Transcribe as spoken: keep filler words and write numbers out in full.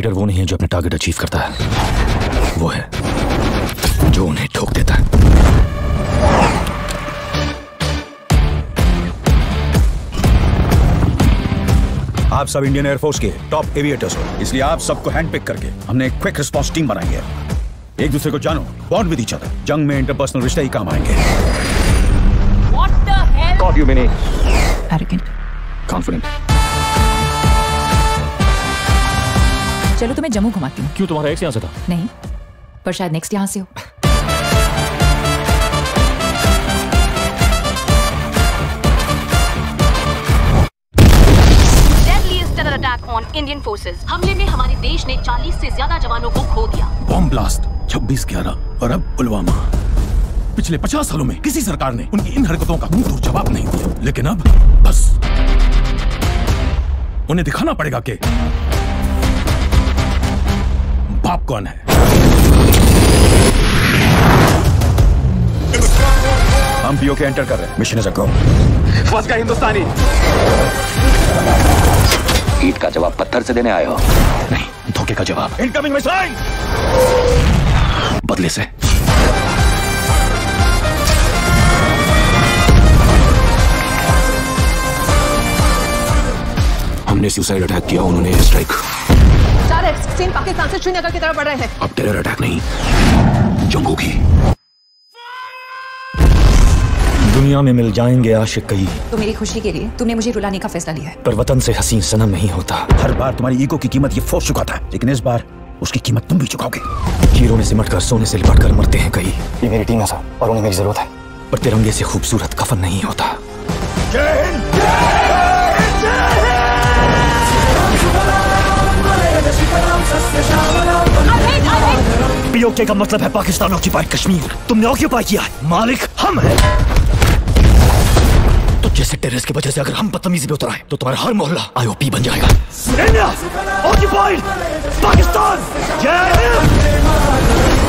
Fighter वो नहीं है जो अपने टारगेट अचीव करता है, वो है जो उन्हें ठोक देता है। आप सब इंडियन एयरफोर्स के टॉप एविएटर्स हो, इसलिए आप सबको हैंड पिक करके हमने एक क्विक रिस्पॉन्स टीम बनाई है। एक दूसरे को जानो, बॉन्ड विद ईच अदर। जंग में इंटरपर्सनल रिश्ते ही काम आएंगे। What the hell? Caught you, Vinny. Arrogant. Confident. चलो तुम्हें जम्मू घुमाती हूँ। क्यों, तुम्हारा एक्स यहाँ से था? नहीं, पर शायद नेक्स्ट यहाँ से हो। Attack on Indian forces. हमले में हमारे देश ने चालीस से ज्यादा जवानों को खो दिया। बॉम्ब ब्लास्ट छब्बीस ग्यारह और अब पुलवामा। पिछले पचास सालों में किसी सरकार ने उनकी इन हरकतों का मुंह तोड़ जवाब नहीं दिया, लेकिन अब बस उन्हें दिखाना पड़ेगा कि बाप कौन है। हम पीओके एंटर कर रहे हैं। Mission is a go. First का हिंदुस्तानी। ईंट का जवाब पत्थर से देने आए हो? नहीं, धोखे का जवाब। Incoming missile! बदले से। हमने सुसाइड अटैक किया, उन्होंने एयर स्ट्राइक। चार एक्सट्रीम पाकिस्तान से श्रीनगर की तरफ बढ़ रहे हैं। अब टेरर अटैक नहीं, जंग होगी। दुनिया में मिल जाएंगे आशिक कई। तो मेरी खुशी के लिए तुमने मुझे रुलाने का फैसला लिया है। पर वतन से हसीन सनम नहीं होता। हर बार तुम्हारी ईगो की कीमत ये फोर्स चुकाता है, लेकिन इस बार उसकी कीमत तुम भी चुकाओगे। कीरों में सिमट कर, सोने से लिपट कर मरते हैं कई। ये मेरी टीम है साहब, और उन्हें मेरी जरूरत है। पर तिरंगे से खूबसूरत कफन नहीं होता। जय हिंद, जय हिंद। पीओके का मतलब है पाकिस्तान ऑक्यूपाइड कश्मीर। तुमने ऑक्यूपाई किया है, मालिक हम है। जैसे टेररिस्ट की वजह से अगर हम बदतमीजी पे उतराए तो तुम्हारा हर मोहल्ला आईओपी बन जाएगा। इंडिया, ऑक्यूपाइड पाकिस्तान, जय हिंद।